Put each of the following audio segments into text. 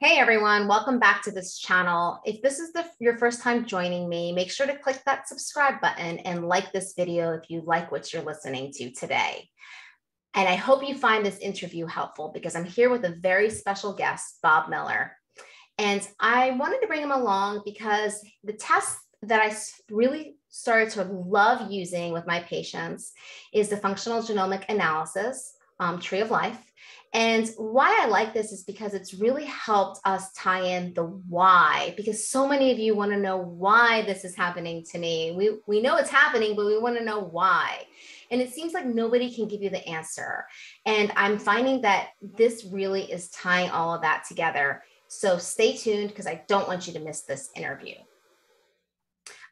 Hey everyone, welcome back to this channel. If this is your first time joining me, make sure to click that subscribe button and like this video if you like what you're listening to today. And I hope you find this interview helpful because I'm here with a very special guest, Bob Miller. And I wanted to bring him along because the test that I really started to love using with my patients is the functional genomic analysis, Tree of Life. And why I like this is because it's really helped us tie in the why, because so many of you want to know why this is happening to me. We know it's happening, but we want to know why. And it seems like nobody can give you the answer. And I'm finding that this really is tying all of that together. So stay tuned because I don't want you to miss this interview.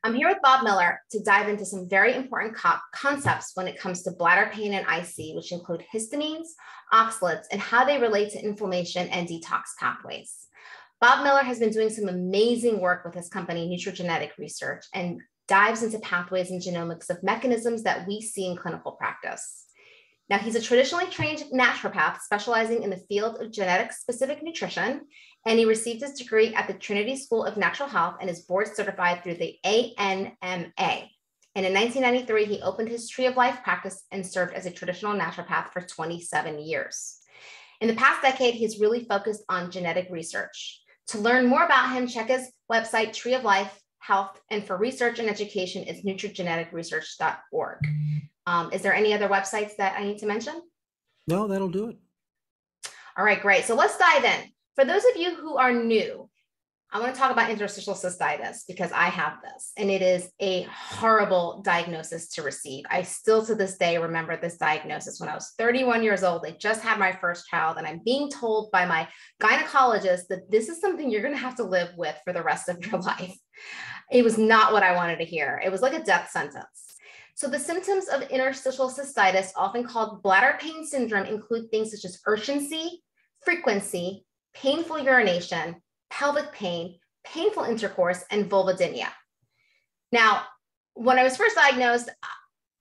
I'm here with Bob Miller to dive into some very important concepts when it comes to bladder pain and IC, which include histamines, oxalates, and how they relate to inflammation and detox pathways. Bob Miller has been doing some amazing work with his company, Nutrigenetic Research, and dives into pathways and genomics of mechanisms that we see in clinical practice. Now, he's a traditionally trained naturopath specializing in the field of genetic-specific nutrition, and he received his degree at the Trinity School of Natural Health and is board certified through the ANMA. And in 1993, he opened his Tree of Life practice and served as a traditional naturopath for 27 years. In the past decade, he's really focused on genetic research. To learn more about him, check his website, Tree of Life Health, and for research and education, it's nutrigeneticresearch.org. Is there any other websites that I need to mention? No, that'll do it. All right, great. So let's dive in. For those of you who are new, I want to talk about interstitial cystitis because I have this, and it is a horrible diagnosis to receive. I still to this day remember this diagnosis when I was 31 years old. I just had my first child, and I'm being told by my gynecologist that this is something you're going to have to live with for the rest of your life. It was not what I wanted to hear. It was like a death sentence. So the symptoms of interstitial cystitis, often called bladder pain syndrome, include things such as urgency, frequency, painful urination, pelvic pain, painful intercourse, and vulvodynia. Now, when I was first diagnosed,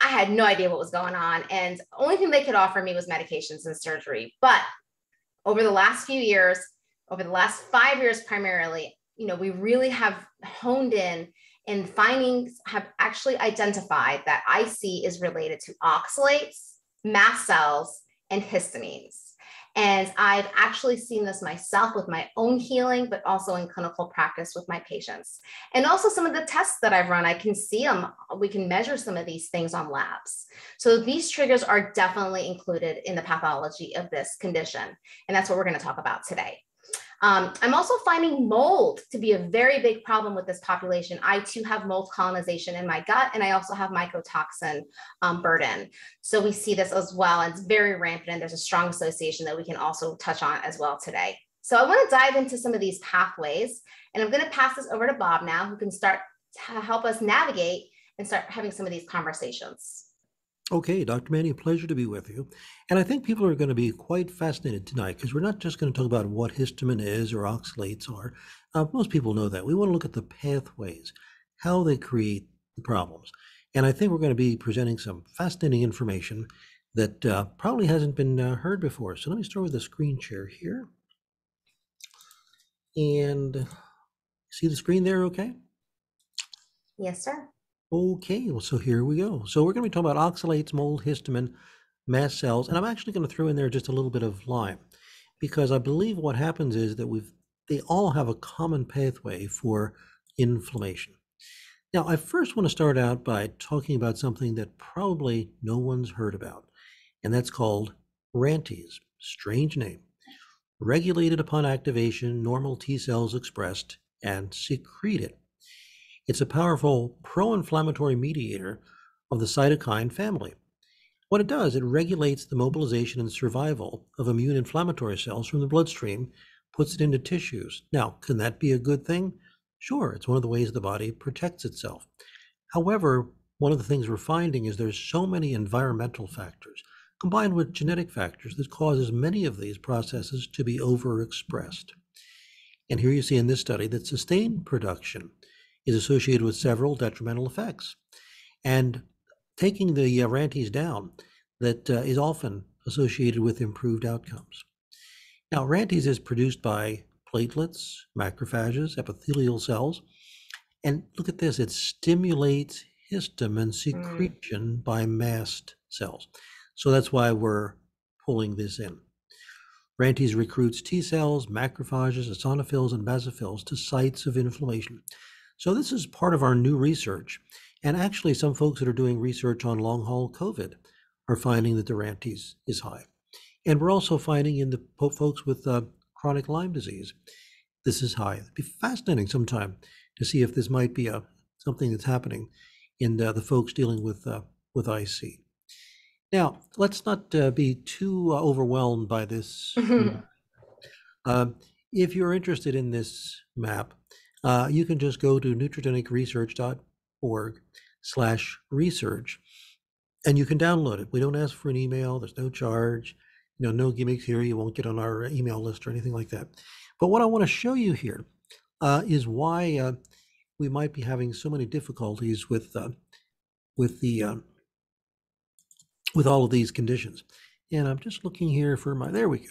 I had no idea what was going on, and the only thing they could offer me was medications and surgery. But over the last few years, over the last 5 years primarily, you know, we really have honed in, and findings have actually identified that IC is related to oxalates, mast cells, and histamines. And I've actually seen this myself with my own healing, but also in clinical practice with my patients. And also some of the tests that I've run, I can see them. We can measure some of these things on labs. So these triggers are definitely included in the pathology of this condition. And that's what we're going to talk about today. I'm also finding mold to be a very big problem with this population. I too have mold colonization in my gut, and I also have mycotoxin burden. So we see this as well. It's very rampant, and there's a strong association that we can also touch on as well today. So I want to dive into some of these pathways, and I'm going to pass this over to Bob now, who can start to help us navigate and start having some of these conversations. Okay, Dr. Manning, pleasure to be with you. And I think people are going to be quite fascinated tonight because we're not just going to talk about what histamine is or oxalates are. Most people know that. We want to look at the pathways, how they create the problems. And I think we're going to be presenting some fascinating information that probably hasn't been heard before. So let me start with the screen share here. And see the screen there, okay? Yes, sir. Okay, well, so here we go. So we're going to be talking about oxalates, mold, histamine, mast cells, and I'm actually going to throw in there just a little bit of Lyme, because I believe what happens is that they all have a common pathway for inflammation. Now, I first want to start out by talking about something that probably no one's heard about, and that's called RANTES. Strange name. Regulated upon activation, normal T cells expressed and secreted. It's a powerful pro-inflammatory mediator of the cytokine family. What it does, it regulates the mobilization and survival of immune inflammatory cells from the bloodstream, puts it into tissues. Now, can that be a good thing? Sure, it's one of the ways the body protects itself. However, one of the things we're finding is there's so many environmental factors combined with genetic factors that causes many of these processes to be overexpressed. And here you see in this study that sustained production is associated with several detrimental effects, and taking the RANTES down, that is often associated with improved outcomes. Now, RANTES is produced by platelets, macrophages, epithelial cells. And look at this, it stimulates histamine secretion by mast cells. So that's why we're pulling this in. RANTES recruits T cells, macrophages, eosinophils, and basophils to sites of inflammation. So this is part of our new research. And actually, some folks that are doing research on long-haul COVID are finding that the RANTES is high. And we're also finding in the folks with chronic Lyme disease, this is high. It'd be fascinating sometime to see if this might be something that's happening in the folks dealing with IC. Now, let's not be too overwhelmed by this. If you're interested in this map, you can just go to nutrigenicresearch.org/research, and you can download it. We don't ask for an email. There's no charge. You know, no gimmicks here. You won't get on our email list or anything like that. But what I want to show you here is why we might be having so many difficulties with all of these conditions. And I'm just looking here for my, there we go.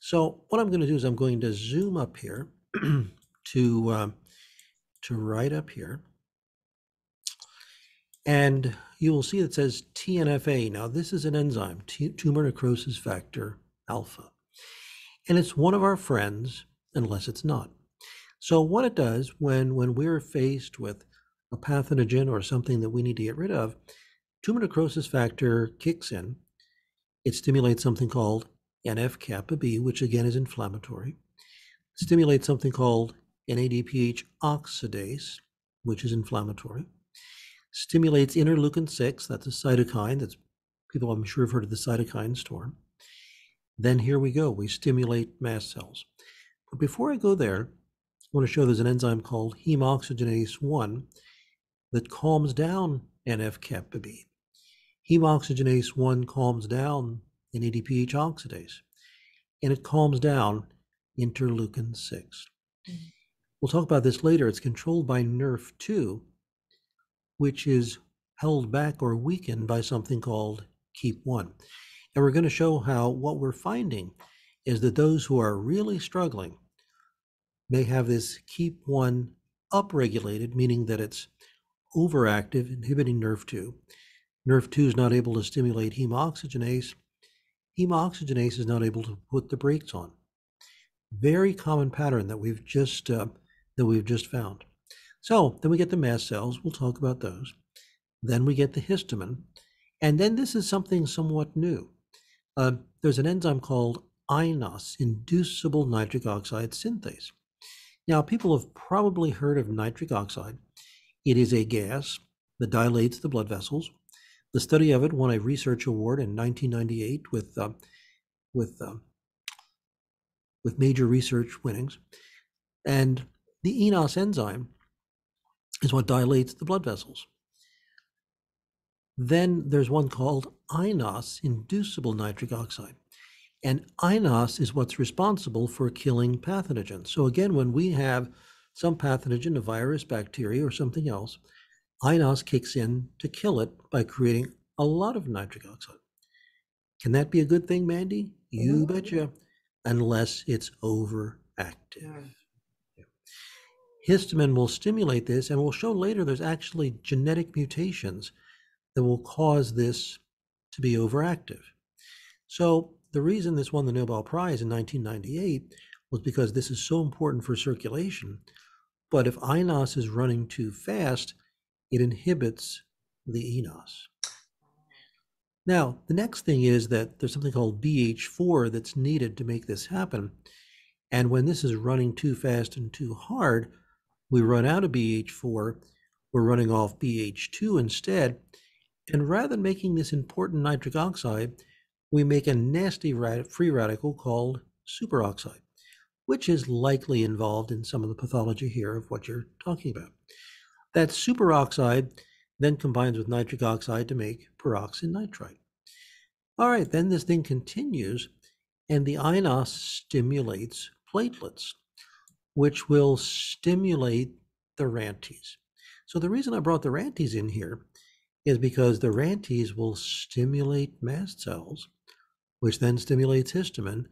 So what I'm going to do is I'm going to zoom up here to right up here. And you will see it says TNF-α. Now this is an enzyme, tumor necrosis factor alpha. And it's one of our friends, unless it's not. So what it does when we're faced with a pathogen or something that we need to get rid of, tumor necrosis factor kicks in. It stimulates something called NF-kappa B, which again is inflammatory. It stimulates something called NADPH oxidase, which is inflammatory. Stimulates interleukin-6, that's a cytokine. That's, people I'm sure have heard of the cytokine storm. Then here we go, we stimulate mast cells. But before I go there, I want to show there's an enzyme called heme oxygenase one that calms down NF-kappa B. Heme oxygenase one calms down NADPH oxidase, and it calms down interleukin-6. We'll talk about this later. It's controlled by Nrf2, which is held back or weakened by something called Keap1. And we're going to show how what we're finding is that those who are really struggling may have this Keap1 upregulated, meaning that it's overactive, inhibiting Nrf2. Nrf2 is not able to stimulate heme oxygenase. Heme oxygenase is not able to put the brakes on. Very common pattern that we've just found. So then we get the mast cells, we'll talk about those. Then we get the histamine. And then this is something somewhat new. There's an enzyme called iNOS, inducible nitric oxide synthase. Now, people have probably heard of nitric oxide. It is a gas that dilates the blood vessels. The study of it won a research award in 1998 with major research winnings. And the eNOS enzyme is what dilates the blood vessels. Then there's one called iNOS, inducible nitric oxide. And iNOS is what's responsible for killing pathogens. So again, when we have some pathogen, a virus, bacteria, or something else, iNOS kicks in to kill it by creating a lot of nitric oxide. Can that be a good thing, Mandy? You betcha, unless it's overactive. Yeah. Histamine will stimulate this, and we'll show later there's actually genetic mutations that will cause this to be overactive. So the reason this won the Nobel Prize in 1998 was because this is so important for circulation. But if iNOS is running too fast, it inhibits the eNOS. Now, the next thing is that there's something called BH4 that's needed to make this happen. And when this is running too fast and too hard, we run out of BH4, we're running off BH2 instead. And rather than making this important nitric oxide, we make a nasty free radical called superoxide, which is likely involved in some of the pathology here of what you're talking about. That superoxide then combines with nitric oxide to make peroxynitrite. All right, then this thing continues, and the iNOS stimulates platelets, which will stimulate the RANTES. So the reason I brought the RANTES in here is because the RANTES will stimulate mast cells, which then stimulates histamine,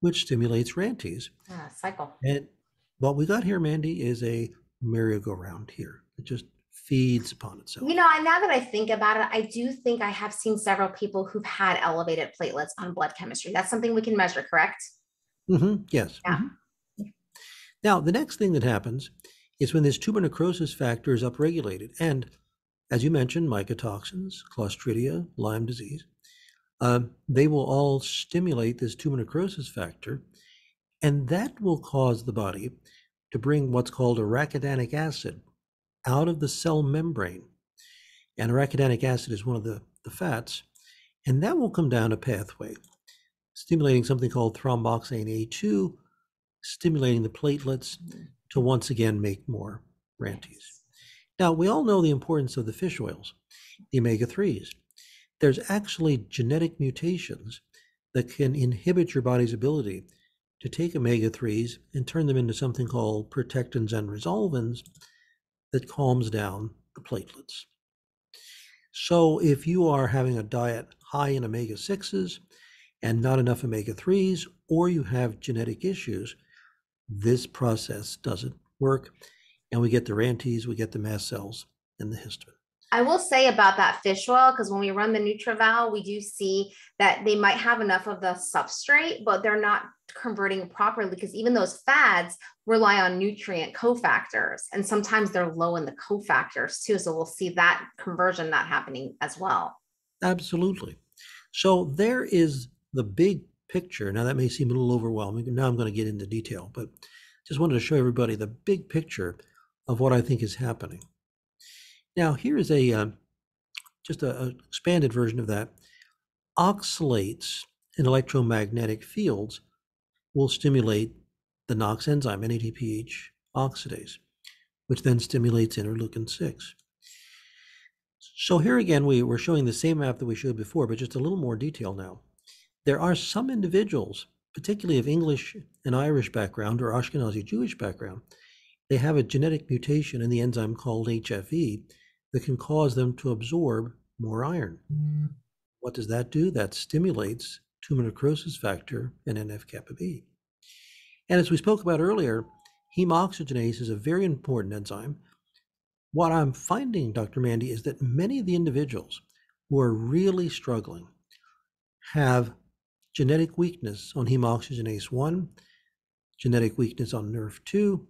which stimulates RANTES. Cycle. And what we got here, Mandy, is a merry-go-round here. It just feeds upon itself. You know, now that I think about it, I do think I have seen several people who've had elevated platelets on blood chemistry. That's something we can measure, correct? Mm-hmm. Yes. Yeah. Mm-hmm. Now, the next thing that happens is when this tumor necrosis factor is upregulated. And as you mentioned, mycotoxins, Clostridia, Lyme disease, they will all stimulate this tumor necrosis factor. And that will cause the body to bring what's called arachidonic acid out of the cell membrane. And arachidonic acid is one of the fats. And that will come down a pathway, stimulating something called thromboxane A2, stimulating the platelets to once again make more RANTES. Now, we all know the importance of the fish oils, the omega-3s. There's actually genetic mutations that can inhibit your body's ability to take omega-3s and turn them into something called protectins and resolvins that calms down the platelets. So if you are having a diet high in omega-6s and not enough omega-3s, or you have genetic issues, this process doesn't work. And we get the RANTES, we get the mast cells, and the histamine. I will say about that fish oil, because when we run the NutriVal, we do see that they might have enough of the substrate, but they're not converting properly, because even those fads rely on nutrient cofactors, and sometimes they're low in the cofactors too. So we'll see that conversion not happening as well. Absolutely. So there is the big picture. Now that may seem a little overwhelming. Now I'm going to get into detail, but just wanted to show everybody the big picture of what I think is happening. Now, here is a just an expanded version of that. Oxalates in electromagnetic fields will stimulate the NOX enzyme, NADPH oxidase, which then stimulates interleukin-6. So here again, we're showing the same map that we showed before, but just a little more detail now. There are some individuals, particularly of English and Irish background or Ashkenazi Jewish background, they have a genetic mutation in the enzyme called HFE that can cause them to absorb more iron. Mm. What does that do? That stimulates tumor necrosis factor and NF-kappa B. And as we spoke about earlier, heme oxygenase is a very important enzyme. What I'm finding, Dr. Mandy, is that many of the individuals who are really struggling have genetic weakness on heme oxygenase 1, genetic weakness on Nrf2,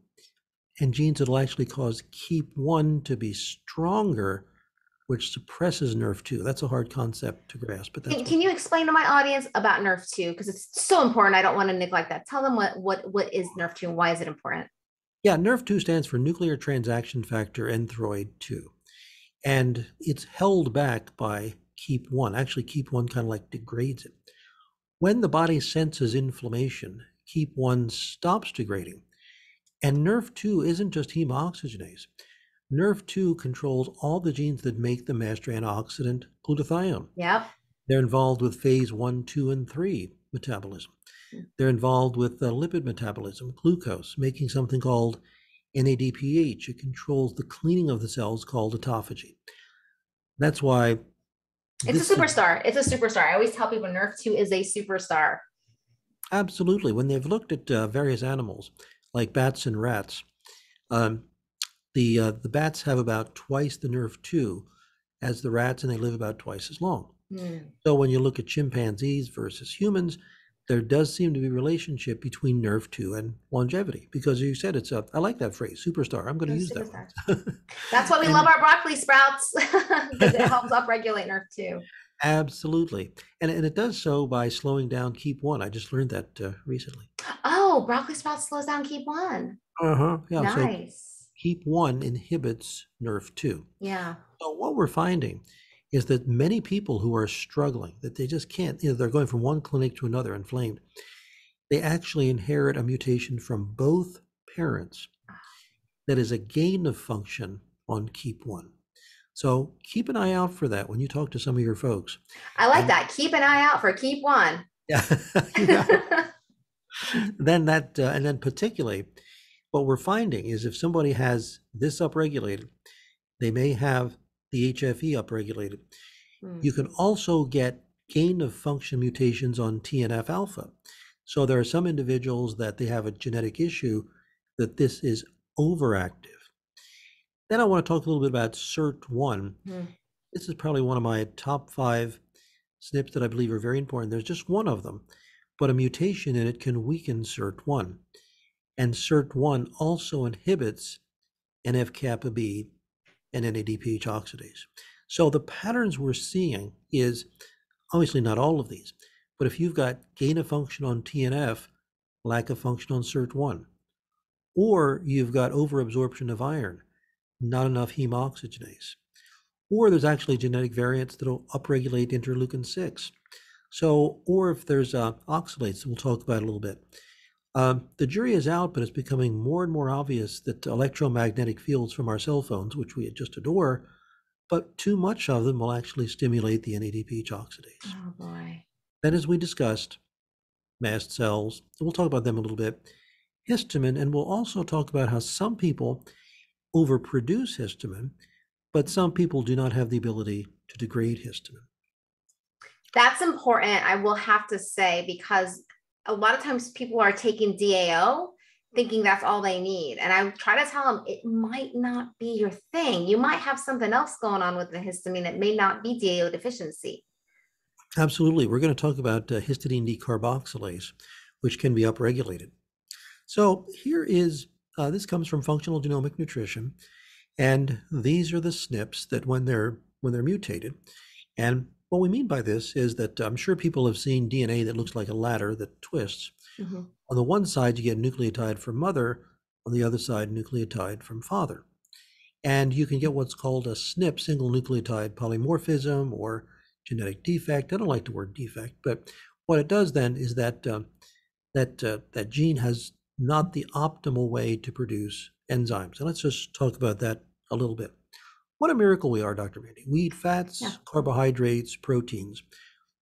and genes that will actually cause Keap1 to be stronger, which suppresses Nrf2. That's a hard concept to grasp. But that's can you explain to my audience about Nrf2? Because it's so important. I don't want to neglect that. Tell them what is Nrf2 and why is it important? Yeah, Nrf2 stands for nuclear transaction factor enthroid-2. And it's held back by Keap1. Actually, Keap1 kind of like degrades it. When the body senses inflammation, Keap1 stops degrading. And Nrf2 isn't just heme oxygenase. Nrf2 controls all the genes that make the master antioxidant glutathione. Yep. They're involved with phase 1, 2, and 3 metabolism. They're involved with lipid metabolism, glucose, making something called NADPH. It controls the cleaning of the cells called autophagy. That's why it's a superstar. It's a superstar. I always tell people Nrf2 is a superstar. Absolutely. When they've looked at various animals, like bats and rats, the bats have about twice the Nrf2 as the rats, and they live about twice as long. Mm. So when you look at chimpanzees versus humans, there does seem to be a relationship between Nrf2 and longevity, because you said it's a, I like that phrase, superstar. I'm going to use superstar. That one. That's why we love our broccoli sprouts, because it helps upregulate Nrf2. Absolutely. And it does so by slowing down Keap1. I just learned that recently. Oh, broccoli sprouts slows down Keap1. Uh-huh. Yeah. Nice. So Keap1 inhibits Nrf2. Yeah. So what we're finding is that many people who are struggling, that they just can't, they're going from one clinic to another inflamed, they actually inherit a mutation from both parents that is a gain of function on Keap1. So keep an eye out for that when you talk to some of your folks. I like that. Keep an eye out for Keap1. Yeah. Yeah. Then that, and then particularly, what we're finding is if somebody has this upregulated, they may have the HFE upregulated. Mm. You can also get gain of function mutations on TNF-α. So there are some individuals that they have a genetic issue that this is overactive. Then I want to talk a little bit about SIRT1. This is probably one of my top 5 SNPs that I believe are very important. There's just one of them, but a mutation in it can weaken SIRT1. And SIRT1 also inhibits NF-kappa B and NADPH oxidase. So the patterns we're seeing is obviously not all of these, but if you've got gain of function on TNF, lack of function on SIRT1, or you've got overabsorption of iron, not enough heme oxygenase, or there's actually genetic variants that'll upregulate interleukin-6. So, or if there's oxalates that we'll talk about a little bit. The jury is out, but it's becoming more and more obvious that electromagnetic fields from our cell phones, which we just adore, but too much of them will actually stimulate the NADPH oxidase. Oh boy. Then, as we discussed, mast cells, and we'll talk about them a little bit, histamine, and we'll also talk about how some people overproduce histamine, but some people do not have the ability to degrade histamine. That's important, I will have to say, because a lot of times people are taking DAO thinking that's all they need. And I try to tell them it might not be your thing. You might have something else going on with the histamine that may not be DAO deficiency. Absolutely. We're going to talk about histidine decarboxylase, which can be upregulated. So here is, this comes from functional genomic nutrition. And these are the SNPs that when they're mutated. And what we mean by this is that I'm sure people have seen DNA that looks like a ladder that twists. Mm-hmm. On the one side, you get nucleotide from mother. On the other side, nucleotide from father. And you can get what's called a SNP, single nucleotide polymorphism, or genetic defect. I don't like the word defect, but what it does then is that that gene has not the optimal way to produce enzymes. And let's just talk about that a little bit. What a miracle we are, Dr. Mandy. We eat fats, carbohydrates, proteins.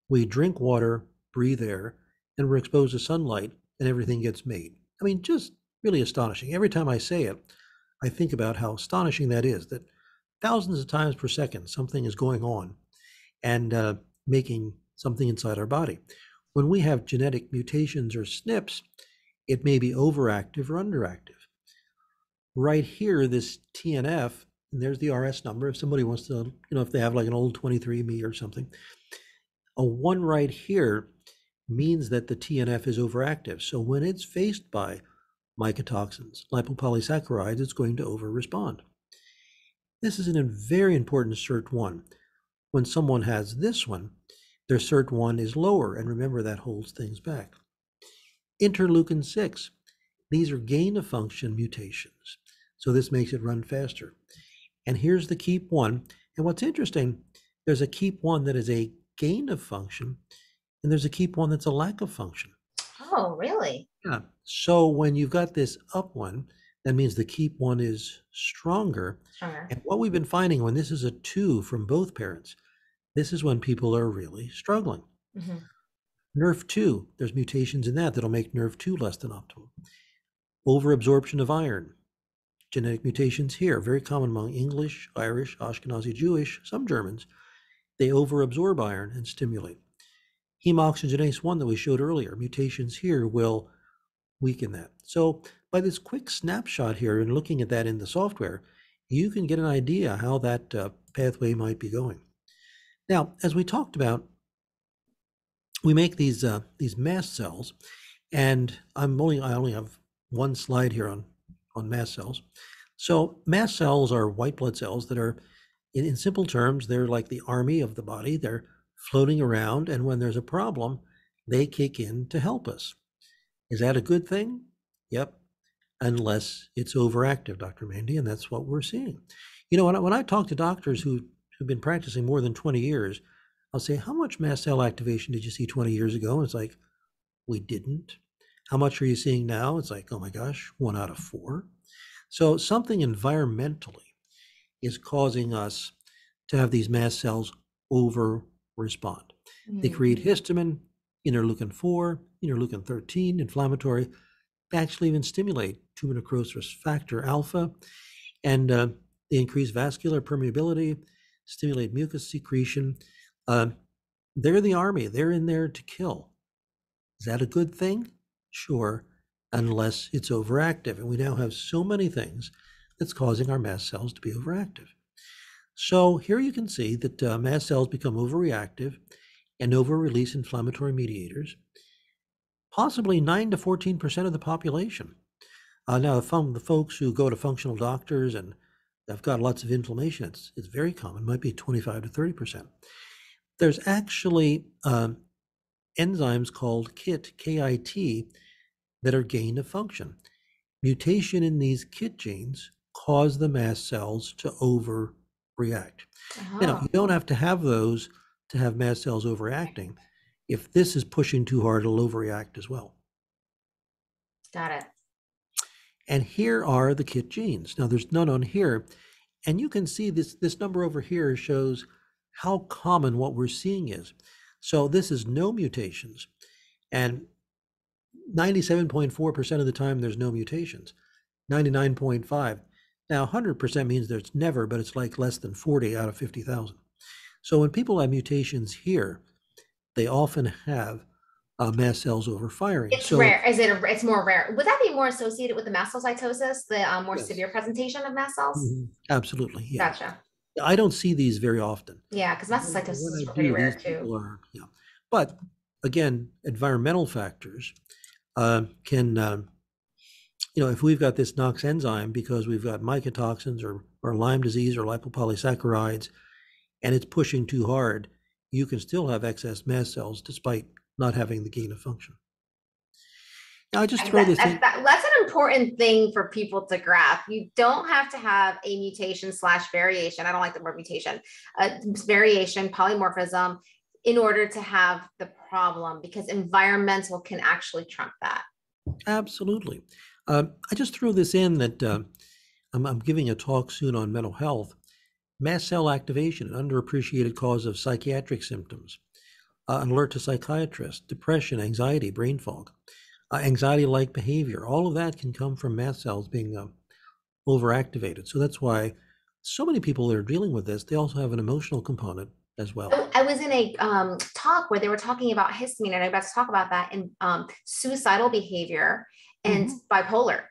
We drink water, breathe air, and we're exposed to sunlight, and everything gets made. I mean, just really astonishing. Every time I say it, I think about how astonishing that is, that thousands of times per second, something is going on and making something inside our body. When we have genetic mutations or SNPs, it may be overactive or underactive. Right here, this TNF, and there's the RS number. If somebody wants to, you know, if they have like an old 23andMe or something, a 1 right here means that the TNF is overactive. So when it's faced by mycotoxins, lipopolysaccharides, it's going to over-respond. This is a very important SIRT1. When someone has this one, their SIRT1 is lower, and remember that holds things back. Interleukin-6, these are gain-of-function mutations, so this makes it run faster. And here's the Keap1, and what's interesting, there's a Keap1 that is a gain-of-function, and there's a Keap1 that's a lack of function. Oh, really? Yeah. So when you've got this up one, that means the Keap1 is stronger. And what we've been finding when this is a 2 from both parents, this is when people are really struggling. Nrf2, there's mutations in that that'll make Nrf2 less than optimal. Overabsorption of iron, genetic mutations here, very common among English, Irish, Ashkenazi Jewish, some Germans. They overabsorb iron and stimulate. Heme oxygenase 1 that we showed earlier, mutations here will weaken that. So by this quick snapshot here and looking at that in the software, you can get an idea how that pathway might be going. Now, as we talked about, we make these mast cells, and I only have one slide here on mast cells. So mast cells are white blood cells that are, in simple terms, they're like the army of the body. They're floating around, and when there's a problem, they kick in to help us. Is that a good thing? Yep, unless it's overactive, Dr. Mandy, and that's what we're seeing. You know, when I talk to doctors who have been practicing more than 20 years, I'll say, how much mast cell activation did you see 20 years ago? And it's like, we didn't. How much are you seeing now? It's like, oh my gosh, 1 out of 4. So something environmentally is causing us to have these mast cells over-respond. They create histamine, interleukin-4, interleukin-13, inflammatory. They actually even stimulate tumor necrosis factor alpha, and they increase vascular permeability, stimulate mucus secretion. They're the army. They're in there to kill. Is that a good thing? sure, unless it's overactive. And we now have so many things that's causing our mast cells to be overactive. So here you can see that mast cells become overreactive and over-release inflammatory mediators, possibly 9 to 14% of the population. Now, from the folks who go to functional doctors and have got lots of inflammation, it's very common, might be 25 to 30%. There's actually enzymes called KIT, K-I-T, that are gain of function. Mutation in these KIT genes cause the mast cells to overreact. Uh-huh. Now, you don't have to have those to have mast cells overacting. If this is pushing too hard, it'll overreact as well. Got it. And here are the KIT genes. Now, there's none on here. And you can see this number over here shows how common what we're seeing is. So this is no mutations. And 97.4% of the time, there's no mutations. 99.5. Now, 100% means there's never, but it's like less than 40 out of 50,000. So when people have mutations here, they often have mast cells overfiring. It's so rare. It's more rare. Would that be more associated with the mastocytosis, the more yes. severe presentation of mast cells? Mm-hmm. Absolutely. Yeah. Gotcha. I don't see these very often. Yeah, because mastocytosis is pretty rare too. Yeah. But again, environmental factors can, you know, if we've got this NOx enzyme because we've got mycotoxins or Lyme disease or lipopolysaccharides, and it's pushing too hard, you can still have excess mast cells despite not having the gain of function. Now, I just throw this in. That's an important thing for people to grasp. You don't have to have a mutation / variation. I don't like the word mutation. Variation, polymorphism, in order to have the problem, because environmental can actually trump that. Absolutely. I just threw this in that I'm giving a talk soon on mental health. Mast cell activation, an underappreciated cause of psychiatric symptoms. An alert to psychiatrists, depression, anxiety, brain fog, anxiety-like behavior. All of that can come from mast cells being overactivated. So that's why so many people that are dealing with this, they also have an emotional component as well. I was in a talk where they were talking about histamine, and I'm about to talk about that, and suicidal behavior and bipolar.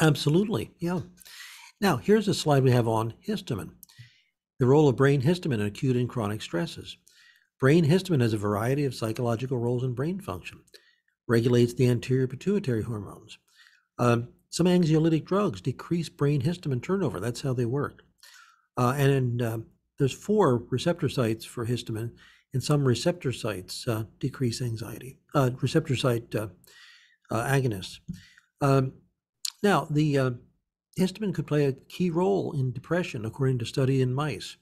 Absolutely, yeah. Now, here's a slide we have on histamine. The role of brain histamine in acute and chronic stresses. Brain histamine has a variety of psychological roles in brain function. Regulates the anterior pituitary hormones. Some anxiolytic drugs decrease brain histamine turnover. That's how they work. There's 4 receptor sites for histamine, and some receptor sites decrease anxiety. Receptor site agonists. Now, the histamine could play a key role in depression, according to study in mice.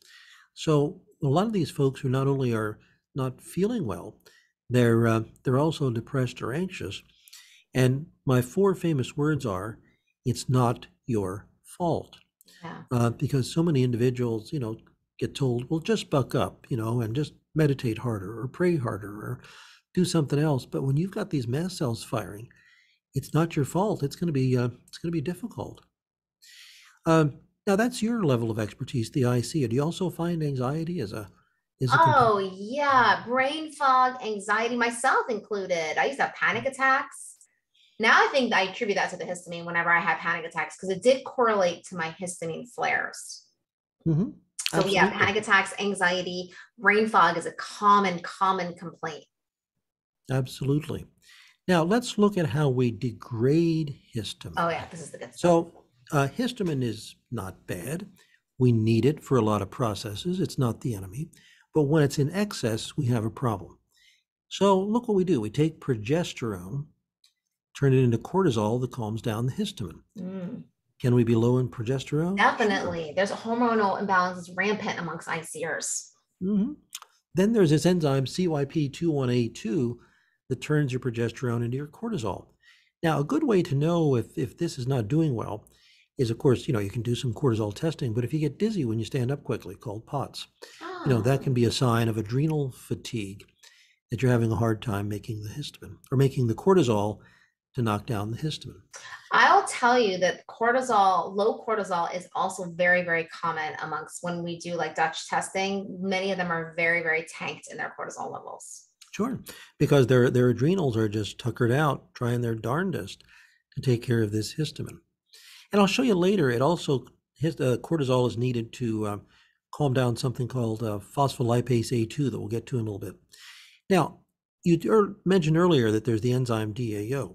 So a lot of these folks who not only are not feeling well, they're also depressed or anxious. And my 4 famous words are, it's not your fault. Yeah. Because so many individuals, you know, get told, well, just buck up, you know, and just meditate harder or pray harder or do something else. But when you've got these mast cells firing, it's not your fault. It's going to be difficult. Now that's your level of expertise, the IC. Do you also find anxiety as a component? Yeah, brain fog, anxiety, myself included. I used to have panic attacks. Now I think I attribute that to the histamine whenever I had panic attacks, because it did correlate to my histamine flares. Mm-hmm. So yeah, panic attacks, anxiety, brain fog is a common complaint. Absolutely. Now let's look at how we degrade histamine. Oh yeah, this is the good stuff. So, histamine is not bad. We need it for a lot of processes. It's not the enemy. But when it's in excess, we have a problem. So look what we do. We take progesterone, turn it into cortisol that calms down the histamine. Mm. Can we be low in progesterone? Definitely. Sure. There's a hormonal imbalance that's rampant amongst ICers. Mm-hmm. Then there's this enzyme CYP21A2 that turns your progesterone into your cortisol. Now, a good way to know if this is not doing well is, of course, you know, you can do some cortisol testing, but if you get dizzy when you stand up quickly, called POTS, you know, that can be a sign of adrenal fatigue, that you're having a hard time making the histamine or making the cortisol to knock down the histamine. I'll tell you that cortisol, low cortisol is also very, very common amongst when we do like Dutch testing. Many of them are very, very tanked in their cortisol levels. Sure, because their adrenals are just tuckered out, trying their darndest to take care of this histamine. And I'll show you later, it also, cortisol is needed to calm down something called phospholipase A2 that we'll get to in a little bit. Now, you mentioned earlier that there's the enzyme DAO.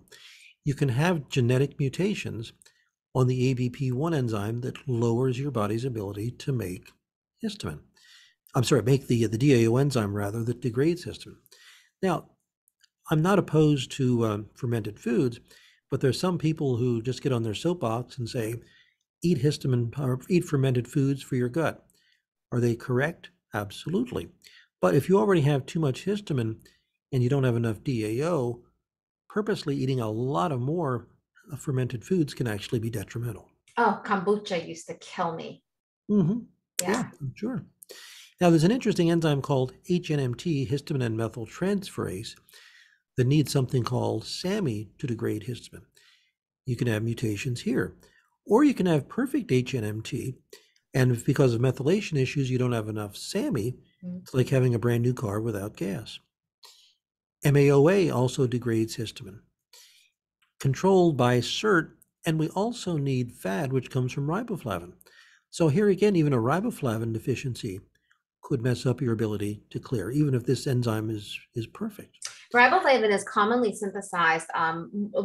You can have genetic mutations on the ABP1 enzyme that lowers your body's ability to make histamine. I'm sorry, make the DAO enzyme, rather, that degrades histamine. Now, I'm not opposed to fermented foods, but there's some people who just get on their soapbox and say, eat histamine, or eat fermented foods for your gut. Are they correct? Absolutely. But if you already have too much histamine and you don't have enough DAO, purposely eating a lot of more fermented foods can actually be detrimental. Oh, kombucha used to kill me. Mm-hmm. Yeah, I'm sure. Now, there's an interesting enzyme called HNMT, histamine and methyltransferase, that needs something called SAMe to degrade histamine. You can have mutations here, or you can have perfect HNMT, and because of methylation issues, you don't have enough SAMe. It's like having a brand new car without gas. MAOA also degrades histamine, controlled by SIRT, and we also need FAD, which comes from riboflavin. So here again, even a riboflavin deficiency could mess up your ability to clear, even if this enzyme is perfect. Riboflavin is commonly synthesized,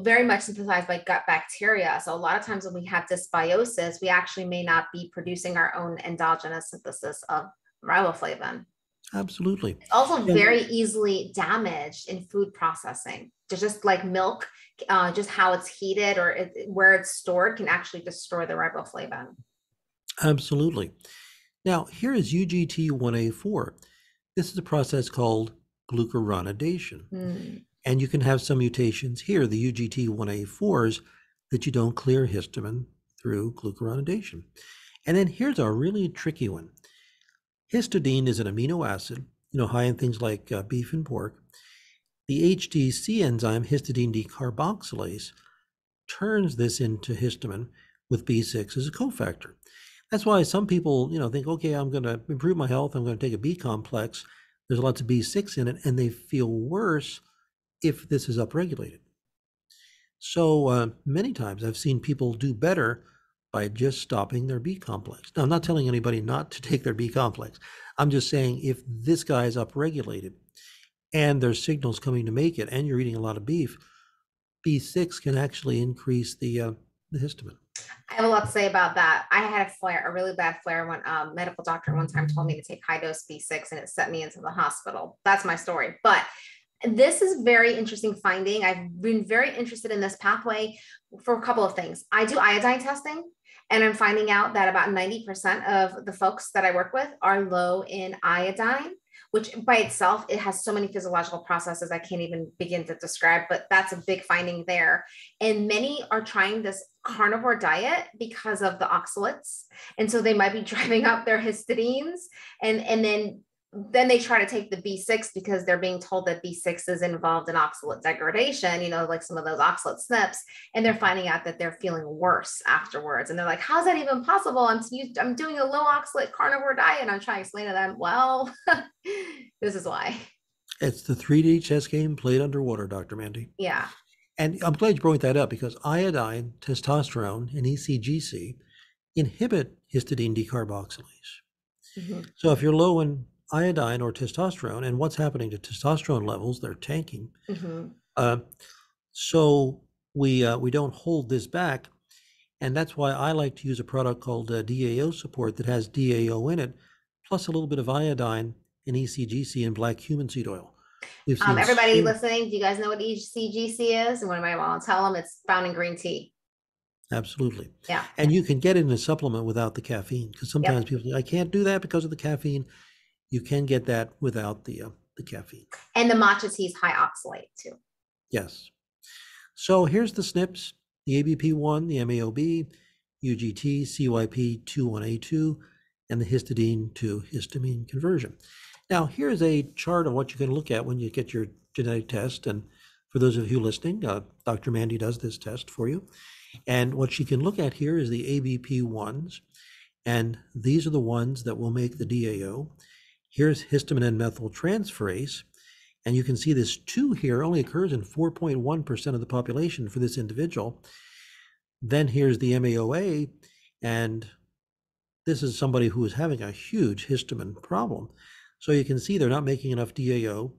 very much synthesized by gut bacteria. So a lot of times when we have dysbiosis, we actually may not be producing our own endogenous synthesis of riboflavin. Absolutely. It's also very easily damaged in food processing. There's just like milk, just how it's heated or where it's stored can actually destroy the riboflavin. Absolutely. Now, here is UGT1A4. This is a process called glucuronidation. And you can have some mutations here, the UGT1A4s, that you don't clear histamine through glucuronidation. And then here's a really tricky one. Histidine is an amino acid, you know, high in things like beef and pork. The HDC enzyme, histidine decarboxylase, turns this into histamine with B6 as a cofactor. That's why some people, you know, think, okay, I'm going to improve my health. I'm going to take a B complex. There's lots of B6 in it, and they feel worse if this is upregulated. So many times I've seen people do better by just stopping their B complex. Now, I'm not telling anybody not to take their B complex. I'm just saying if this guy is upregulated and there's signals coming to make it, and you're eating a lot of beef, B6 can actually increase the histamine. I have a lot to say about that. I had a flare, a really bad flare, when a medical doctor one time told me to take high dose B6 and it sent me into the hospital. That's my story. But this is very interesting finding. I've been very interested in this pathway for a couple of things. I do iodine testing, and I'm finding out that about 90% of the folks that I work with are low in iodine, which by itself, it has so many physiological processes I can't even begin to describe, but that's a big finding there. And many are trying this carnivore diet because of the oxalates. And so they might be driving up their histidines, and then they try to take the B6 because they're being told that B6 is involved in oxalate degradation, you know, like some of those oxalate SNPs, and they're finding out that they're feeling worse afterwards. And they're like, how's that even possible? I'm doing a low oxalate carnivore diet. And I'm trying to explain to them, well, this is why. It's the 3D chess game played underwater, Dr. Mandy. Yeah. And I'm glad you brought that up because iodine, testosterone, and ECGC inhibit histidine decarboxylase. So if you're low in iodine or testosterone, and what's happening to testosterone levels, they're tanking. So we don't hold this back. And that's why I like to use a product called DAO support that has DAO in it, plus a little bit of iodine and ECGC and black human seed oil. Everybody listening, do you guys know what ECGC is? And what am I going to tell them? It's found in green tea. Absolutely. Yeah. And you can get it in a supplement without the caffeine, because sometimes people say, I can't do that because of the caffeine. You can get that without the caffeine. And the matcha tea is high oxalate too. Yes. So here's the SNPs, the ABP1, the MAOB, UGT, CYP21A2, and the histidine to histamine conversion. Now, here's a chart of what you can look at when you get your genetic test. And for those of you listening, Dr. Mandy does this test for you. And what she can look at here is the ABP1s. And these are the ones that will make the DAO. Here's histamine and methyltransferase, And you can see this 2 here only occurs in 4.1% of the population for this individual. Then here's the MAOA, and this is somebody who is having a huge histamine problem. So you can see they're not making enough DAO.